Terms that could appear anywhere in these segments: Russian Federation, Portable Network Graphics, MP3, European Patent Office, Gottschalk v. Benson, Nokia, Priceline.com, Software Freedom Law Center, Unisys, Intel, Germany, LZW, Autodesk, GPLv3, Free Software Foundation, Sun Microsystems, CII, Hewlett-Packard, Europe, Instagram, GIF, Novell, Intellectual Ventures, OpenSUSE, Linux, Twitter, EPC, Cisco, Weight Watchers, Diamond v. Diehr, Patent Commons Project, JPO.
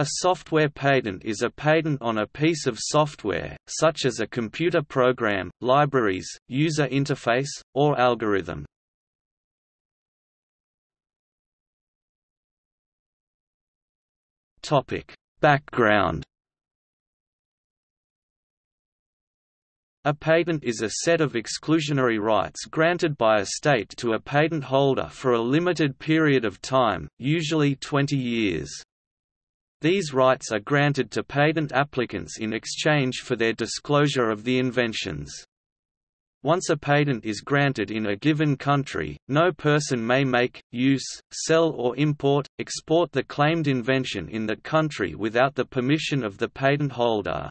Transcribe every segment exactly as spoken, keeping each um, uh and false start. A software patent is a patent on a piece of software, such as a computer program, libraries, user interface, or algorithm. Topic: Background. A patent is a set of exclusionary rights granted by a state to a patent holder for a limited period of time, usually twenty years. These rights are granted to patent applicants in exchange for their disclosure of the inventions. Once a patent is granted in a given country, no person may make, use, sell or import, export the claimed invention in that country without the permission of the patent holder.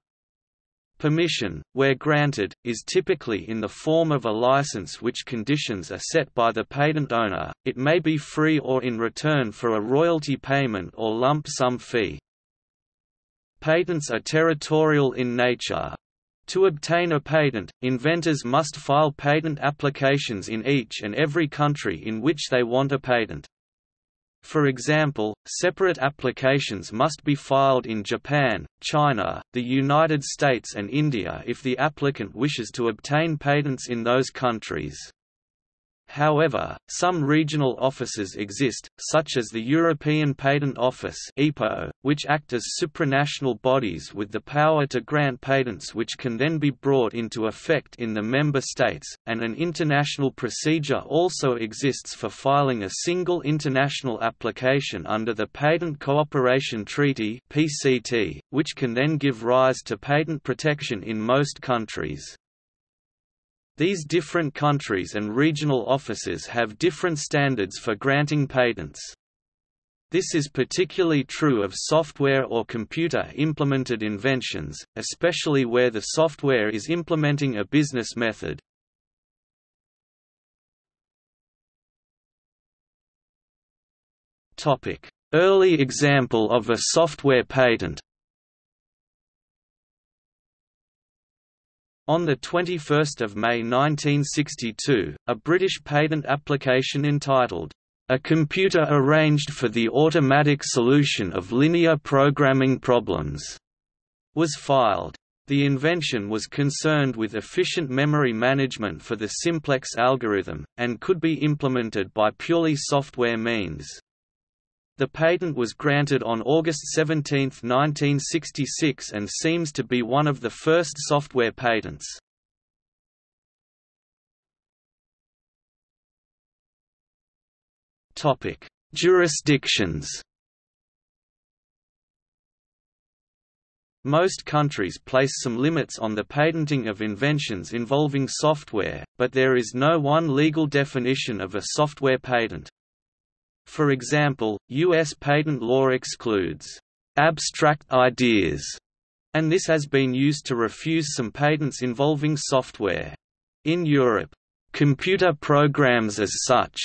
Permission, where granted, is typically in the form of a license which conditions are set by the patent owner. It may be free or in return for a royalty payment or lump sum fee. Patents are territorial in nature. To obtain a patent, inventors must file patent applications in each and every country in which they want a patent. For example, separate applications must be filed in Japan, China, the United States and India if the applicant wishes to obtain patents in those countries. However, some regional offices exist, such as the European Patent Office (E P O), which act as supranational bodies with the power to grant patents which can then be brought into effect in the member states, and an international procedure also exists for filing a single international application under the Patent Cooperation Treaty (P C T), which can then give rise to patent protection in most countries. These different countries and regional offices have different standards for granting patents. This is particularly true of software or computer-implemented inventions, especially where the software is implementing a business method. Topic: Early example of a software patent. On the twenty-first of May nineteen sixty-two, a British patent application entitled, "A Computer Arranged for the Automatic Solution of Linear Programming Problems," was filed. The invention was concerned with efficient memory management for the simplex algorithm, and could be implemented by purely software means. The patent was granted on August seventeenth nineteen sixty-six and seems to be one of the first software patents. Topic: Jurisdictions. Most countries place some limits on the patenting of inventions involving software, but there is no one legal definition of a software patent. For example, U S patent law excludes abstract ideas, and this has been used to refuse some patents involving software. In Europe, computer programs as such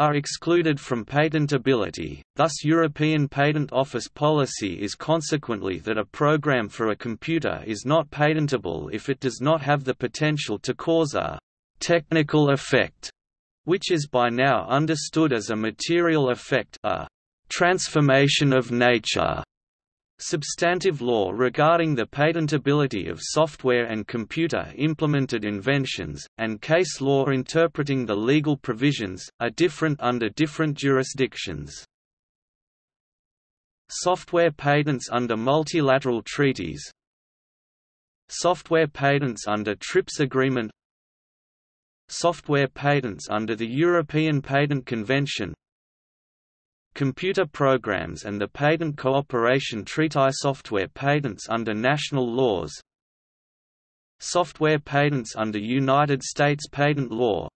are excluded from patentability, thus European Patent Office policy is consequently that a program for a computer is not patentable if it does not have the potential to cause a technical effect, which is by now understood as a material effect, a transformation of nature. Substantive law regarding the patentability of software and computer-implemented inventions, and case law interpreting the legal provisions, are different under different jurisdictions. Software patents under multilateral treaties. Software patents under TRIPS Agreement. Software patents under the European Patent Convention. Computer programs and the Patent Cooperation Treaty. Software patents under national laws. Software patents under United States patent law.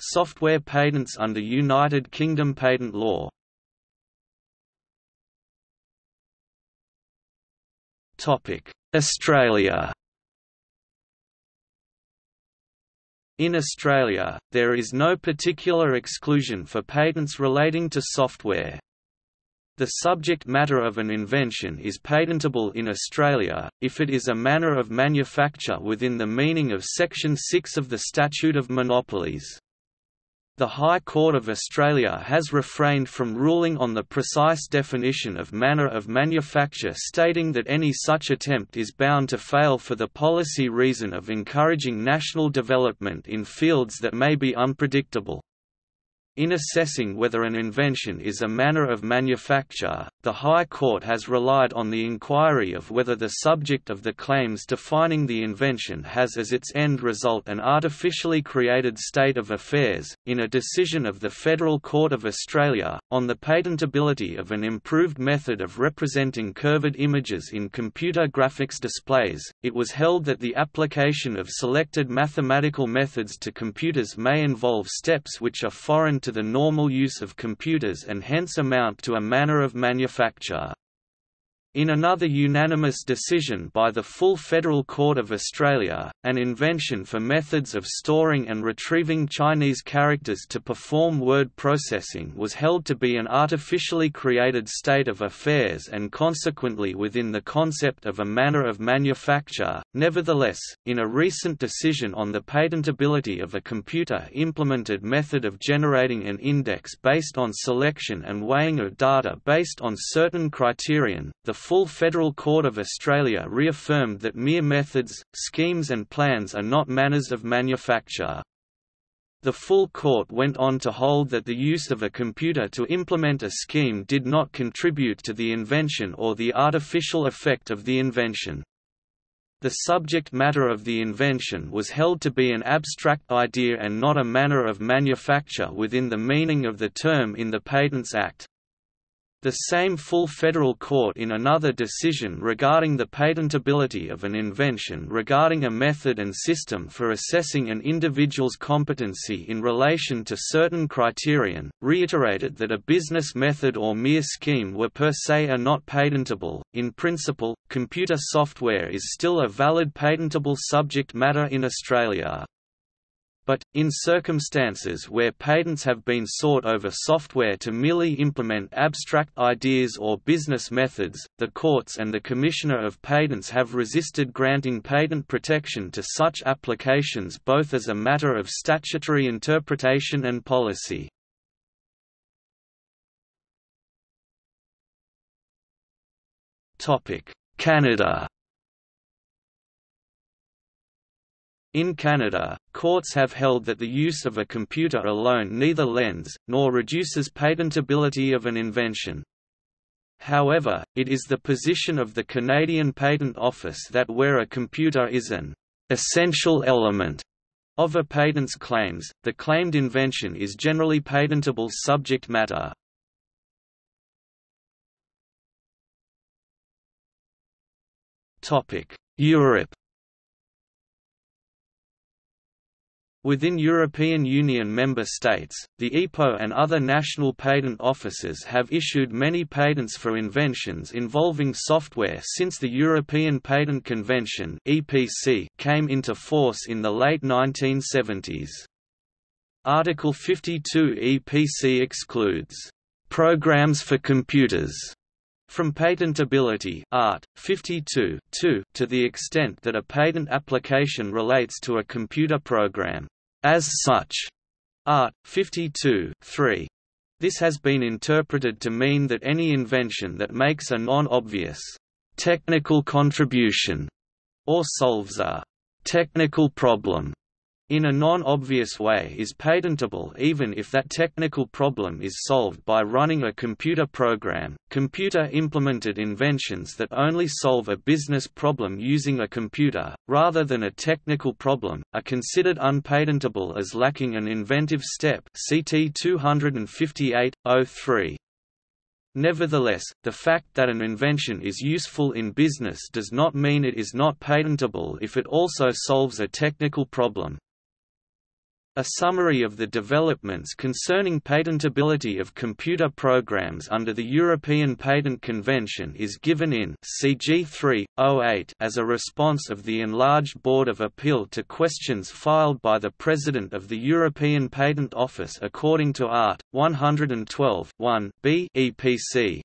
Software patents under United Kingdom patent law. Topic: Australia. In Australia, there is no particular exclusion for patents relating to software. The subject matter of an invention is patentable in Australia, if it is a manner of manufacture within the meaning of Section six of the Statute of Monopolies. the High Court of Australia has refrained from ruling on the precise definition of manner of manufacture, stating that any such attempt is bound to fail for the policy reason of encouraging national development in fields that may be unpredictable. In assessing whether an invention is a manner of manufacture, the High Court has relied on the inquiry of whether the subject of the claims defining the invention has as its end result an artificially created state of affairs. In a decision of the Federal Court of Australia, on the patentability of an improved method of representing curved images in computer graphics displays, it was held that the application of selected mathematical methods to computers may involve steps which are foreign to the normal use of computers and hence amount to a manner of manufacture. In another unanimous decision by the full Federal Court of Australia, an invention for methods of storing and retrieving Chinese characters to perform word processing was held to be an artificially created state of affairs and consequently within the concept of a manner of manufacture. Nevertheless, in a recent decision on the patentability of a computer-implemented method of generating an index based on selection and weighing of data based on certain criterion, the The full Federal Court of Australia reaffirmed that mere methods, schemes and plans are not manners of manufacture. The full court went on to hold that the use of a computer to implement a scheme did not contribute to the invention or the artificial effect of the invention. The subject matter of the invention was held to be an abstract idea and not a manner of manufacture within the meaning of the term in the Patents Act. The same full Federal Court in another decision regarding the patentability of an invention regarding a method and system for assessing an individual's competency in relation to certain criterion, reiterated that a business method or mere scheme were per se are not patentable. In principle, computer software is still a valid patentable subject matter in Australia. But, in circumstances where patents have been sought over software to merely implement abstract ideas or business methods, the courts and the Commissioner of Patents have resisted granting patent protection to such applications both as a matter of statutory interpretation and policy. Canada. In Canada, courts have held that the use of a computer alone neither lends, nor reduces patentability of an invention. However, it is the position of the Canadian Patent Office that where a computer is an essential element of a patent's claims, the claimed invention is generally patentable subject matter. Europe. Within European Union member states, the E P O and other national patent offices have issued many patents for inventions involving software since the European Patent Convention (E P C) came into force in the late nineteen seventies. Article fifty-two E P C excludes programs for computers from patentability, Art. fifty-two point two, to the extent that a patent application relates to a computer program. As such, Art. fifty-two point three. This has been interpreted to mean that any invention that makes a non-obvious technical contribution or solves a technical problem in a non-obvious way is patentable even if that technical problem is solved by running a computer program. Computer-implemented inventions that only solve a business problem using a computer, rather than a technical problem, are considered unpatentable as lacking an inventive step. C T two fifty-eight point oh three. Nevertheless, the fact that an invention is useful in business does not mean it is not patentable if it also solves a technical problem. A summary of the developments concerning patentability of computer programs under the European Patent Convention is given in C G three point oh eight as a response of the enlarged Board of Appeal to questions filed by the President of the European Patent Office according to Art. one twelve point one b E P C.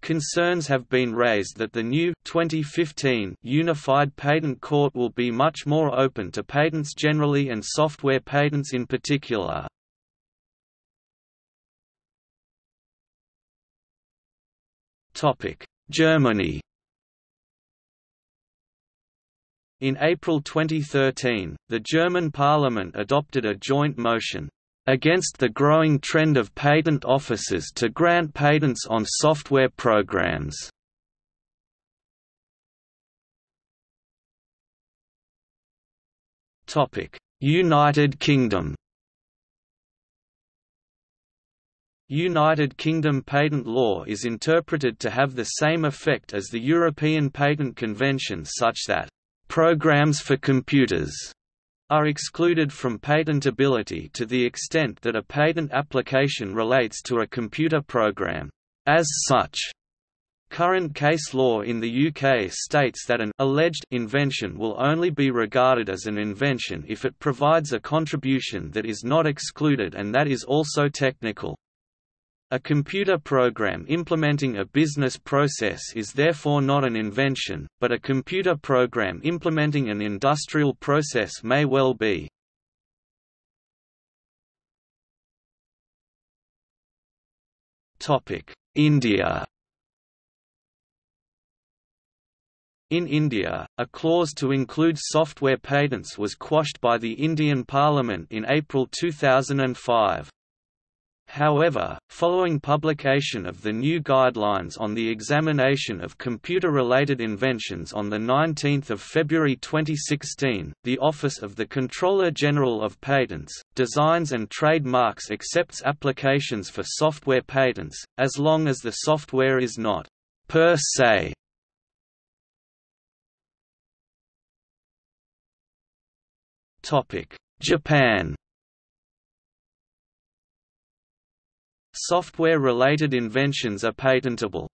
Concerns have been raised that the new twenty fifteen Unified Patent Court will be much more open to patents generally and software patents in particular. Germany. In April twenty thirteen, the German parliament adopted a joint motion, "Against the growing trend of patent offices to grant patents on software programs." United Kingdom. United Kingdom patent law is interpreted to have the same effect as the European Patent Convention, such that programs for computers are excluded from patentability to the extent that a patent application relates to a computer program. As such, current case law in the U K states that an alleged invention will only be regarded as an invention if it provides a contribution that is not excluded and that is also technical. A computer program implementing a business process is therefore not an invention, but a computer program implementing an industrial process may well be. India. In India, a clause to include software patents was quashed by the Indian Parliament in April two thousand five. However, following publication of the new guidelines on the examination of computer-related inventions on the nineteenth of February twenty sixteen, the Office of the Controller General of Patents, Designs and Trademarks accepts applications for software patents, as long as the software is not per se. Japan. Software-related inventions are patentable.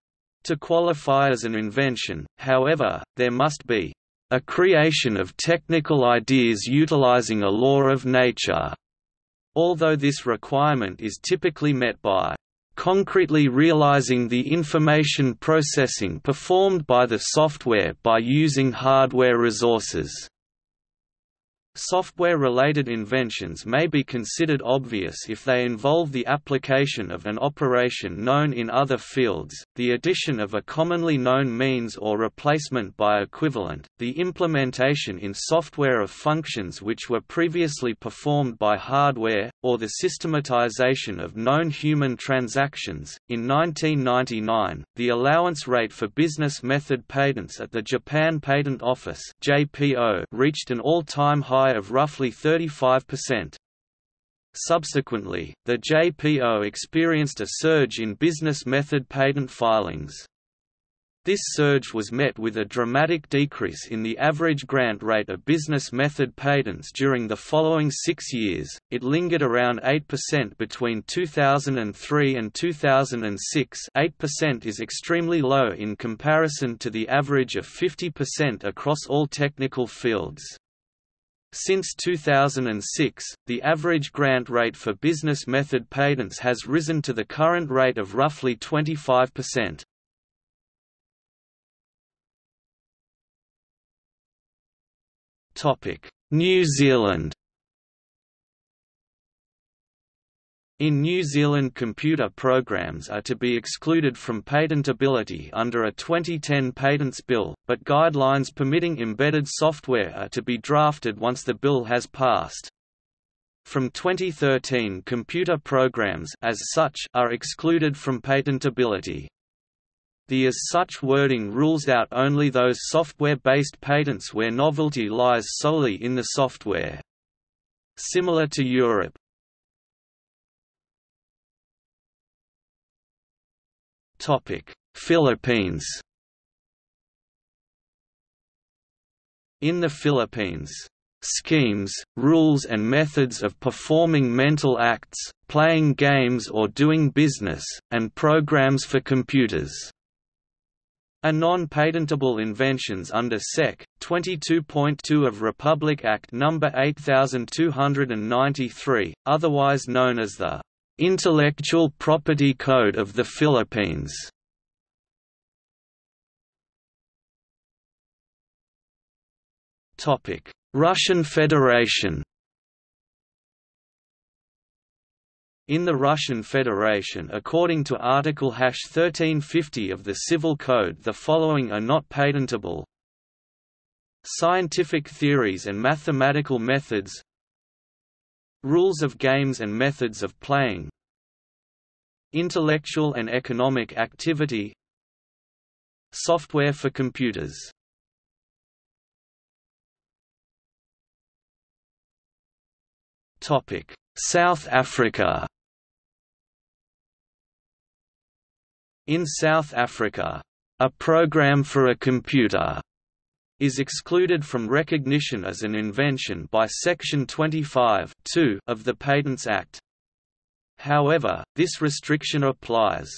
To qualify as an invention, however, there must be a creation of technical ideas utilizing a law of nature, although this requirement is typically met by concretely realizing the information processing performed by the software by using hardware resources. Software-related inventions may be considered obvious if they involve the application of an operation known in other fields, the addition of a commonly known means or replacement by equivalent, the implementation in software of functions which were previously performed by hardware, or the systematization of known human transactions. In nineteen ninety-nine, the allowance rate for business method patents at the Japan Patent Office (J P O) reached an all-time high of roughly thirty-five percent. Subsequently, the J P O experienced a surge in business method patent filings. This surge was met with a dramatic decrease in the average grant rate of business method patents during the following six years. It lingered around eight percent between two thousand three and two thousand six. eight percent is extremely low in comparison to the average of fifty percent across all technical fields. Since two thousand six, the average grant rate for business method patents has risen to the current rate of roughly twenty-five percent. New Zealand. In New Zealand, computer programs are to be excluded from patentability under a twenty ten patents bill, but guidelines permitting embedded software are to be drafted once the bill has passed. From twenty thirteen, computer programs as such are excluded from patentability. The as such wording rules out only those software-based patents where novelty lies solely in the software. Similar to Europe. Philippines. In the Philippines, schemes, rules and methods of performing mental acts, playing games or doing business, and programs for computers are non-patentable inventions under Sec. twenty-two point two of Republic Act number eight thousand two hundred ninety-three, otherwise known as the Intellectual Property Code of the Philippines. Russian Federation. In the Russian Federation, according to Article thirteen fifty of the Civil Code, the following are not patentable: scientific theories and mathematical methods, rules of games and methods of playing, intellectual and economic activity, software for computers. South Africa. In South Africa, a program for a computer is excluded from recognition as an invention by Section twenty-five(two) of the Patents Act. However, this restriction applies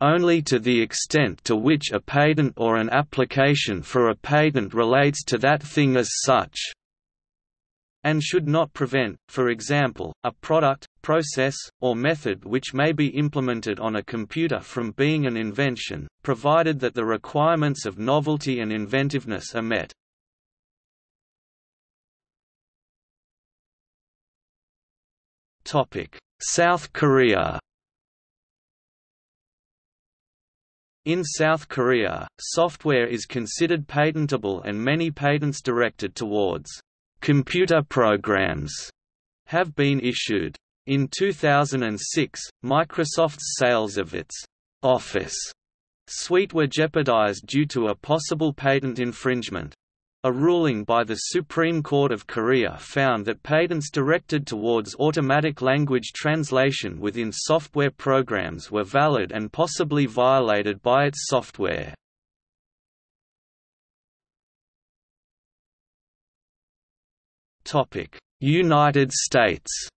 only to the extent to which a patent or an application for a patent relates to that thing as such, and should not prevent, for example, a product, process, or method which may be implemented on a computer from being an invention, provided that the requirements of novelty and inventiveness are met. South Korea. In South Korea, software is considered patentable and many patents directed towards computer programs have been issued. In two thousand six, Microsoft's sales of its Office suite were jeopardized due to a possible patent infringement. A ruling by the Supreme Court of Korea found that patents directed towards automatic language translation within software programs were valid and possibly violated by its software. United States.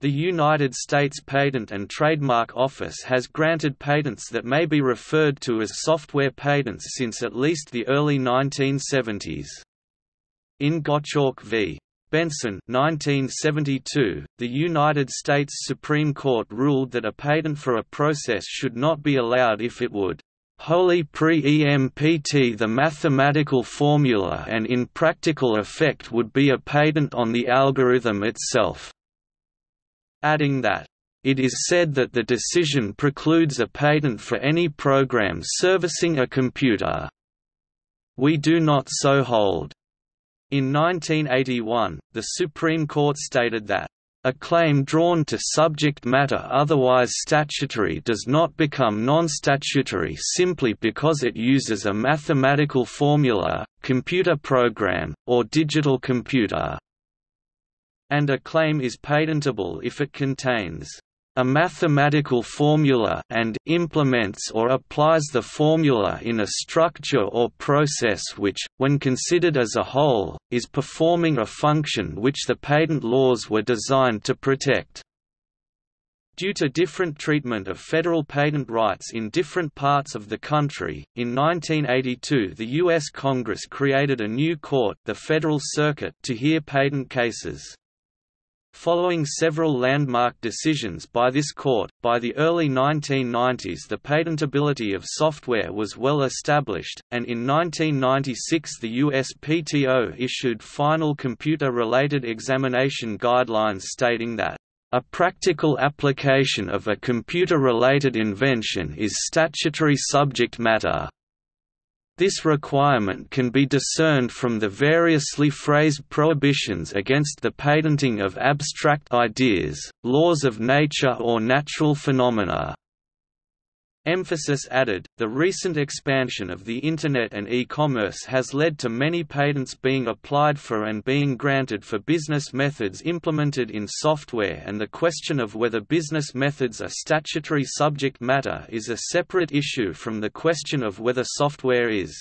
The United States Patent and Trademark Office has granted patents that may be referred to as software patents since at least the early nineteen seventies. In Gottschalk v. Benson nineteen seventy-two, the United States Supreme Court ruled that a patent for a process should not be allowed if it would wholly pre-empt the mathematical formula and in practical effect would be a patent on the algorithm itself, adding that, "It is said that the decision precludes a patent for any program servicing a computer. We do not so hold." In nineteen eighty-one, the Supreme Court stated that, "A claim drawn to subject matter otherwise statutory does not become non-statutory simply because it uses a mathematical formula, computer program, or digital computer," and a claim is patentable if it contains a mathematical formula and implements or applies the formula in a structure or process which, when considered as a whole, is performing a function which the patent laws were designed to protect. Due to different treatment of federal patent rights in different parts of the country, in nineteen eighty-two the U S Congress created a new court, the Federal Circuit, to hear patent cases. Following several landmark decisions by this court, by the early nineteen nineties the patentability of software was well established, and in nineteen ninety-six the U S P T O issued final computer-related examination guidelines stating that, "A practical application of a computer-related invention is statutory subject matter. This requirement can be discerned from the variously phrased prohibitions against the patenting of abstract ideas, laws of nature or natural phenomena." Emphasis added, the recent expansion of the Internet and e-commerce has led to many patents being applied for and being granted for business methods implemented in software, and the question of whether business methods are statutory subject matter is a separate issue from the question of whether software is.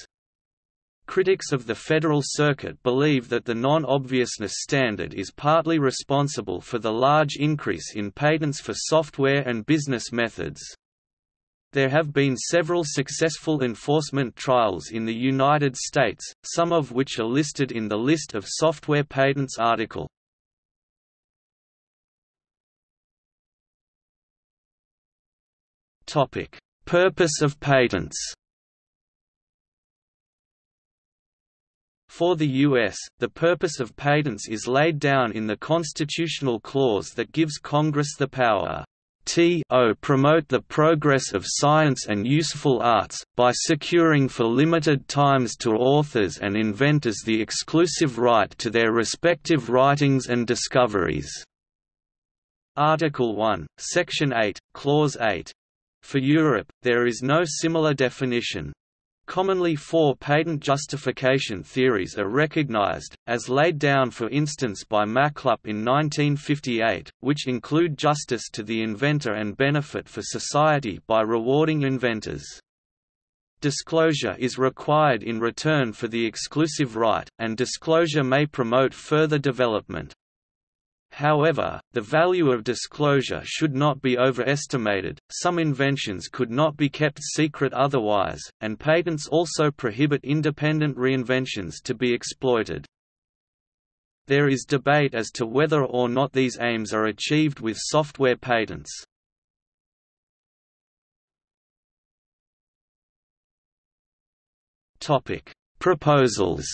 Critics of the Federal Circuit believe that the non-obviousness standard is partly responsible for the large increase in patents for software and business methods. There have been several successful enforcement trials in the United States, some of which are listed in the List of Software Patents article. Purpose of patents. For the U S, the purpose of patents is laid down in the constitutional clause that gives Congress the power to promote the progress of science and useful arts, by securing for limited times to authors and inventors the exclusive right to their respective writings and discoveries. Article one, Section eight, Clause eight. For Europe, there is no similar definition. Commonly four patent justification theories are recognized, as laid down for instance by Maclup in nineteen fifty-eight, which include justice to the inventor and benefit for society by rewarding inventors. Disclosure is required in return for the exclusive right, and disclosure may promote further development. However, the value of disclosure should not be overestimated. Some inventions could not be kept secret otherwise, and patents also prohibit independent reinventions to be exploited. There is debate as to whether or not these aims are achieved with software patents. Topic: Proposals.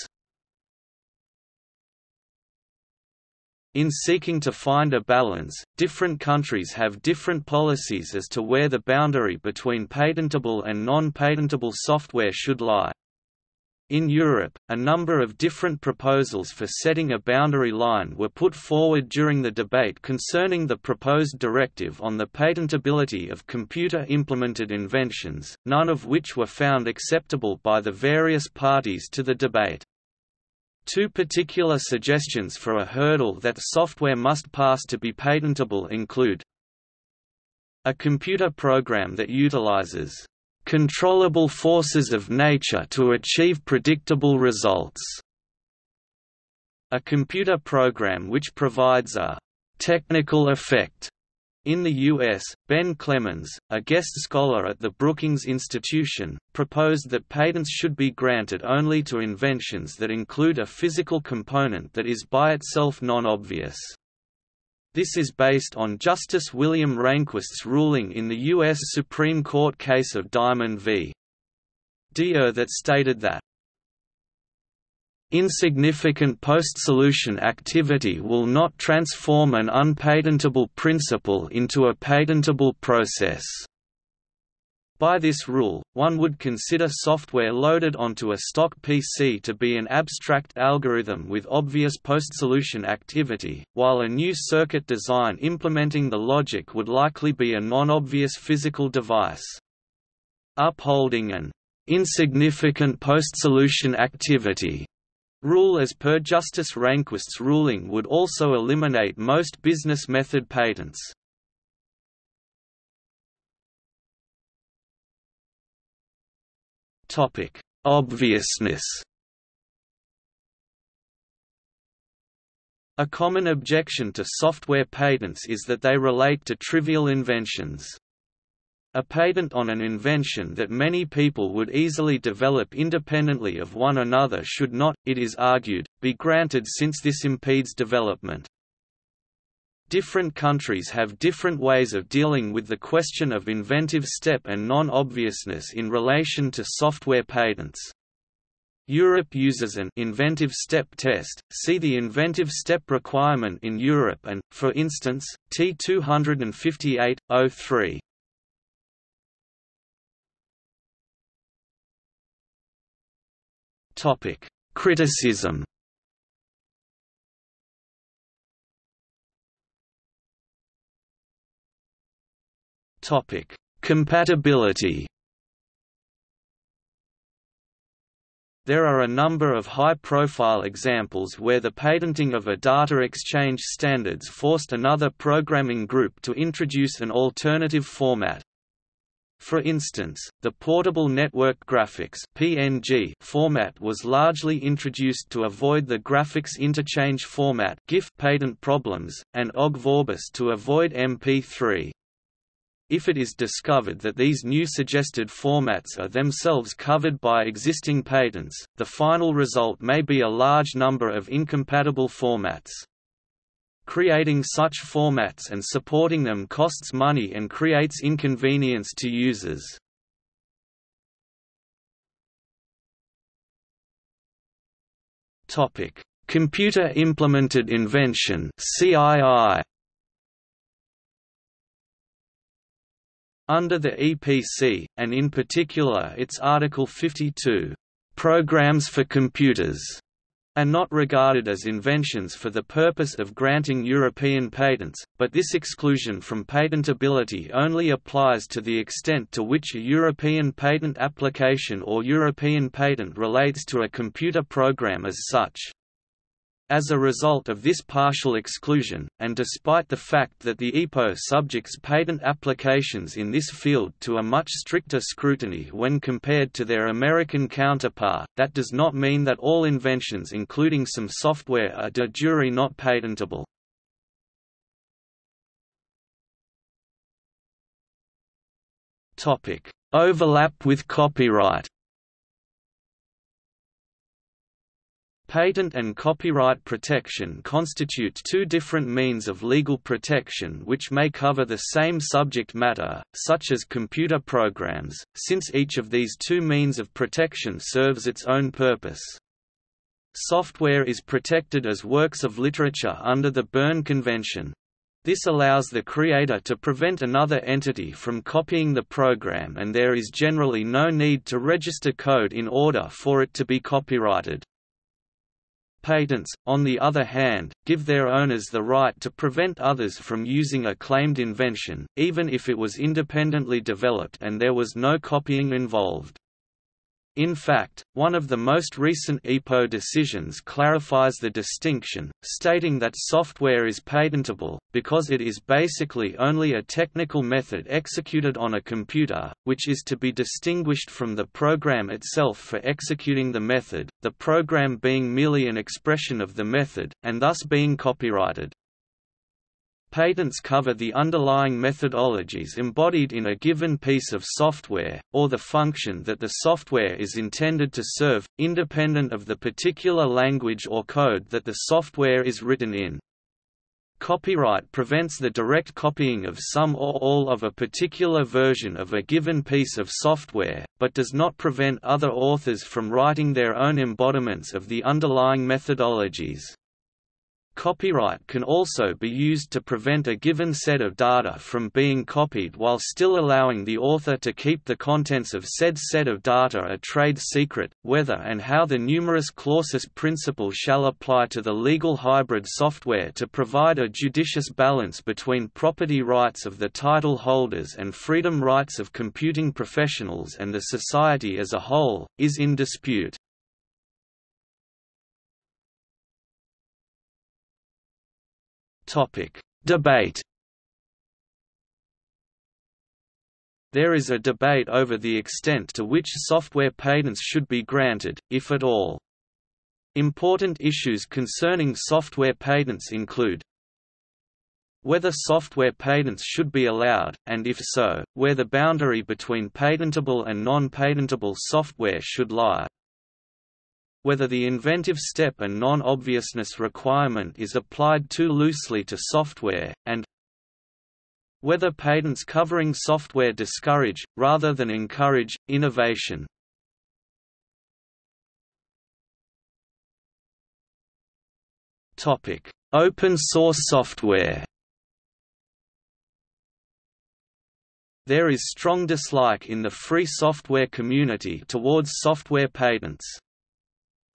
In seeking to find a balance, different countries have different policies as to where the boundary between patentable and non-patentable software should lie. In Europe, a number of different proposals for setting a boundary line were put forward during the debate concerning the proposed directive on the patentability of computer-implemented inventions, none of which were found acceptable by the various parties to the debate. Two particular suggestions for a hurdle that software must pass to be patentable include a computer program that utilizes controllable forces of nature to achieve predictable results, a computer program which provides a technical effect. In the U S, Ben Clemens, a guest scholar at the Brookings Institution, proposed that patents should be granted only to inventions that include a physical component that is by itself non-obvious. This is based on Justice William Rehnquist's ruling in the U S Supreme Court case of Diamond v. Diehr that stated that insignificant post-solution activity will not transform an unpatentable principle into a patentable process. By this rule, one would consider software loaded onto a stock P C to be an abstract algorithm with obvious post-solution activity, while a new circuit design implementing the logic would likely be a non-obvious physical device. Upholding an insignificant post-solution activity rule as per Justice Rehnquist's ruling would also eliminate most business method patents. Topic: Obviousness. A common objection to software patents is that they relate to trivial inventions. A patent on an invention that many people would easily develop independently of one another should not, it is argued, be granted since this impedes development. Different countries have different ways of dealing with the question of inventive step and non-obviousness in relation to software patents. Europe uses an inventive step test, see the inventive step requirement in Europe and, for instance, T two fifty-eight point oh three. Topic: Criticism. Topic: Compatibility. There are a number of high-profile examples where the patenting of a data exchange standards forced another programming group to introduce an alternative format. For instance, the Portable Network Graphics (P N G) format was largely introduced to avoid the Graphics Interchange Format (GIF) patent problems, and Ogg Vorbis to avoid M P three. If it is discovered that these new suggested formats are themselves covered by existing patents, the final result may be a large number of incompatible formats. Creating such formats and supporting them costs money and creates inconvenience to users. Topic: Computer Implemented Invention (C I I). Under the E P C, and in particular its Article fifty-two, "Programs for computers" are not regarded as inventions for the purpose of granting European patents, but this exclusion from patentability only applies to the extent to which a European patent application or European patent relates to a computer program as such. As a result of this partial exclusion, and despite the fact that the E P O subjects patent applications in this field to a much stricter scrutiny when compared to their American counterpart, that does not mean that all inventions including some software are de jure not patentable. Overlap with copyright. Patent and copyright protection constitute two different means of legal protection which may cover the same subject matter, such as computer programs, since each of these two means of protection serves its own purpose. Software is protected as works of literature under the Berne Convention. This allows the creator to prevent another entity from copying the program, and there is generally no need to register code in order for it to be copyrighted. Patents, on the other hand, give their owners the right to prevent others from using a claimed invention, even if it was independently developed and there was no copying involved. In fact, one of the most recent E P O decisions clarifies the distinction, stating that software is patentable, because it is basically only a technical method executed on a computer, which is to be distinguished from the program itself for executing the method, the program being merely an expression of the method, and thus being copyrighted. Patents cover the underlying methodologies embodied in a given piece of software, or the function that the software is intended to serve, independent of the particular language or code that the software is written in. Copyright prevents the direct copying of some or all of a particular version of a given piece of software, but does not prevent other authors from writing their own embodiments of the underlying methodologies. Copyright can also be used to prevent a given set of data from being copied while still allowing the author to keep the contents of said set of data a trade secret. Whether and how the numerous clauses principle shall apply to the legal hybrid software to provide a judicious balance between property rights of the title holders and freedom rights of computing professionals and the society as a whole, is in dispute. Topic: Debate. There is a debate over the extent to which software patents should be granted, if at all. Important issues concerning software patents include whether software patents should be allowed, and if so, where the boundary between patentable and non-patentable software should lie. Whether the inventive step and non-obviousness requirement is applied too loosely to software, and whether patents covering software discourage, rather than encourage, innovation. Open source software. There is strong dislike in the free software community towards software patents.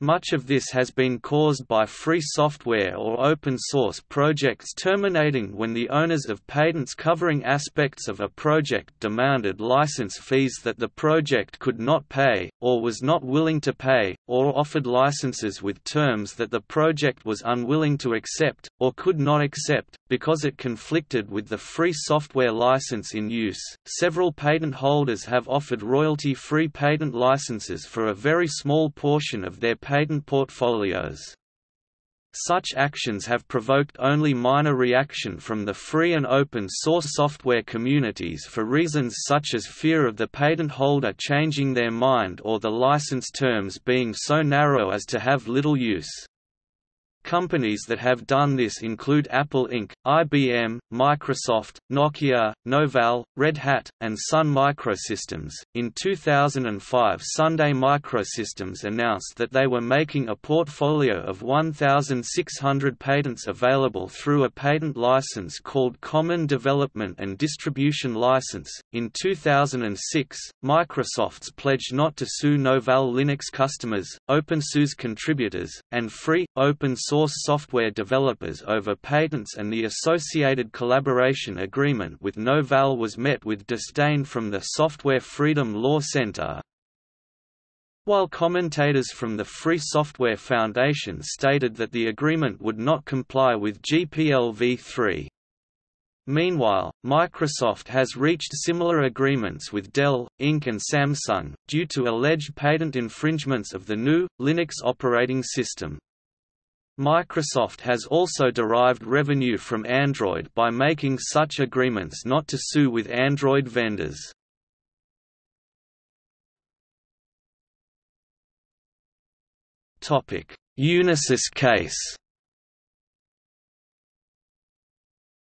Much of this has been caused by free software or open source projects terminating when the owners of patents covering aspects of a project demanded license fees that the project could not pay, or was not willing to pay, or offered licenses with terms that the project was unwilling to accept, or could not accept, because it conflicted with the free software license in use. Several patent holders have offered royalty-free patent licenses for a very small portion of their patent portfolios. Such actions have provoked only minor reaction from the free and open source software communities for reasons such as fear of the patent holder changing their mind or the license terms being so narrow as to have little use. Companies that have done this include Apple Incorporated, I B M, Microsoft, Nokia, Novell, Red Hat, and Sun Microsystems. In two thousand five, Sunday Microsystems announced that they were making a portfolio of one thousand six hundred patents available through a patent license called Common Development and Distribution License. In two thousand six, Microsoft's pledge not to sue Novell Linux customers, OpenSUSE contributors, and free, open source software developers over patents and the associated collaboration agreement with Novell was met with disdain from the Software Freedom Law Center. While commentators from the Free Software Foundation stated that the agreement would not comply with G P L v three. Meanwhile, Microsoft has reached similar agreements with Dell, Incorporated and Samsung, due to alleged patent infringements of the new, Linux operating system. Microsoft has also derived revenue from Android by making such agreements not to sue with Android vendors. Unisys case.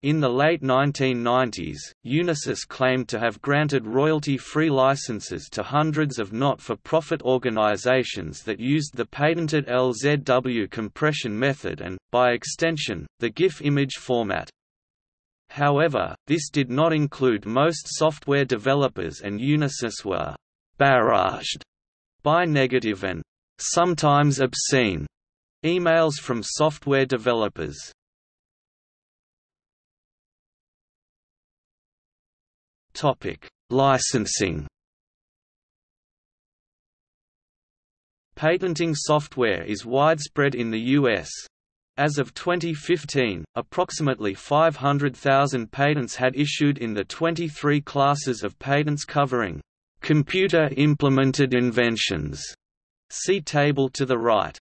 In the late nineteen nineties, Unisys claimed to have granted royalty-free licenses to hundreds of not-for-profit organizations that used the patented L Z W compression method and, by extension, the GIF image format. However, this did not include most software developers, and Unisys were «barraged» by negative and «sometimes obscene» emails from software developers. Topic: Licensing. Patenting software is widespread in the U S. As of twenty fifteen, approximately five hundred thousand patents had issued in the twenty-three classes of patents covering computer-implemented inventions. See table to the right.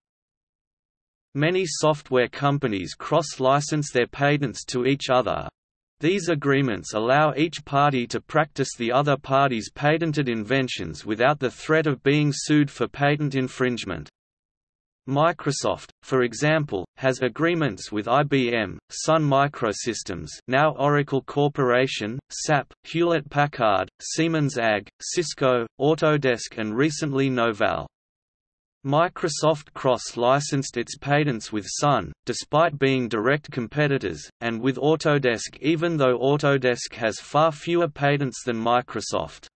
Many software companies cross-license their patents to each other. These agreements allow each party to practice the other party's patented inventions without the threat of being sued for patent infringement. Microsoft, for example, has agreements with I B M, Sun Microsystems, now Oracle Corporation, S A P, Hewlett-Packard, Siemens A G, Cisco, Autodesk, and recently Novell. Microsoft cross-licensed its patents with Sun, despite being direct competitors, and with Autodesk, even though Autodesk has far fewer patents than Microsoft.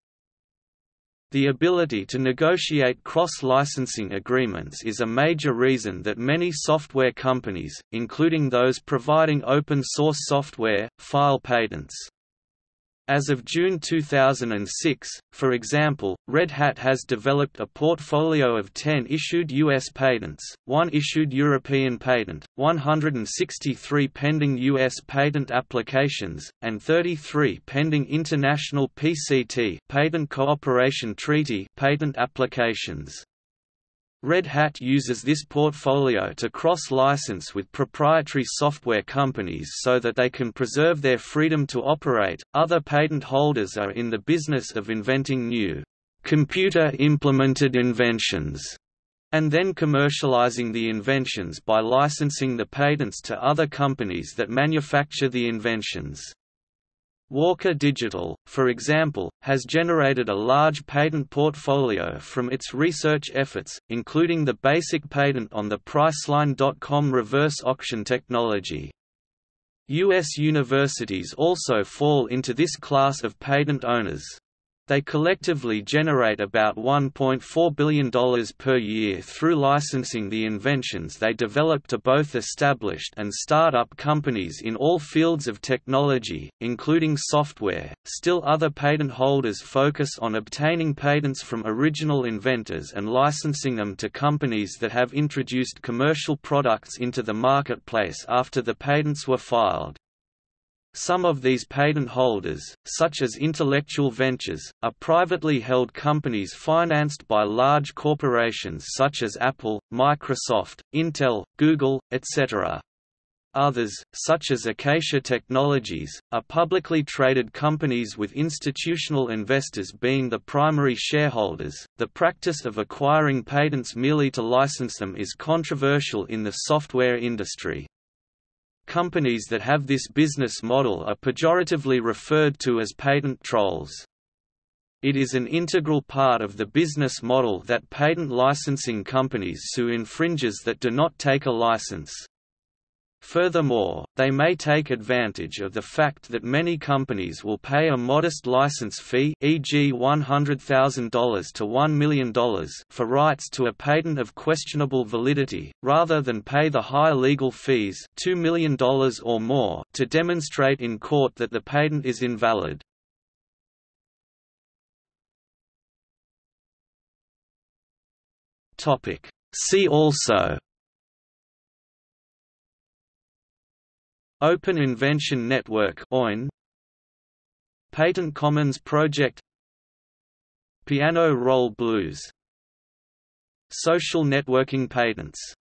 The ability to negotiate cross-licensing agreements is a major reason that many software companies, including those providing open-source software, file patents. As of June two thousand six, for example, Red Hat has developed a portfolio of ten issued U S patents, one issued European patent, one hundred sixty-three pending U S patent applications, and thirty-three pending international P C T (Patent Cooperation Treaty) patent applications. Red Hat uses this portfolio to cross-license with proprietary software companies so that they can preserve their freedom to operate. Other patent holders are in the business of inventing new computer-implemented inventions and then commercializing the inventions by licensing the patents to other companies that manufacture the inventions. Walker Digital, for example, has generated a large patent portfolio from its research efforts, including the basic patent on the Priceline dot com reverse auction technology. U S universities also fall into this class of patent owners. They collectively generate about one point four billion dollars per year through licensing the inventions they develop to both established and start-up companies in all fields of technology, including software. Still, other patent holders focus on obtaining patents from original inventors and licensing them to companies that have introduced commercial products into the marketplace after the patents were filed. Some of these patent holders, such as Intellectual Ventures, are privately held companies financed by large corporations such as Apple, Microsoft, Intel, Google, et cetera. Others, such as Acacia Technologies, are publicly traded companies with institutional investors being the primary shareholders. The practice of acquiring patents merely to license them is controversial in the software industry. Companies that have this business model are pejoratively referred to as patent trolls. It is an integral part of the business model that patent licensing companies sue infringers that do not take a license. Furthermore, they may take advantage of the fact that many companies will pay a modest license fee, for example one hundred thousand dollars to one million dollars, for rights to a patent of questionable validity, rather than pay the high legal fees, two million dollars or more, to demonstrate in court that the patent is invalid. Topic: See also Open Invention Network O I N, Patent Commons Project, Piano Roll Blues, Social networking patents.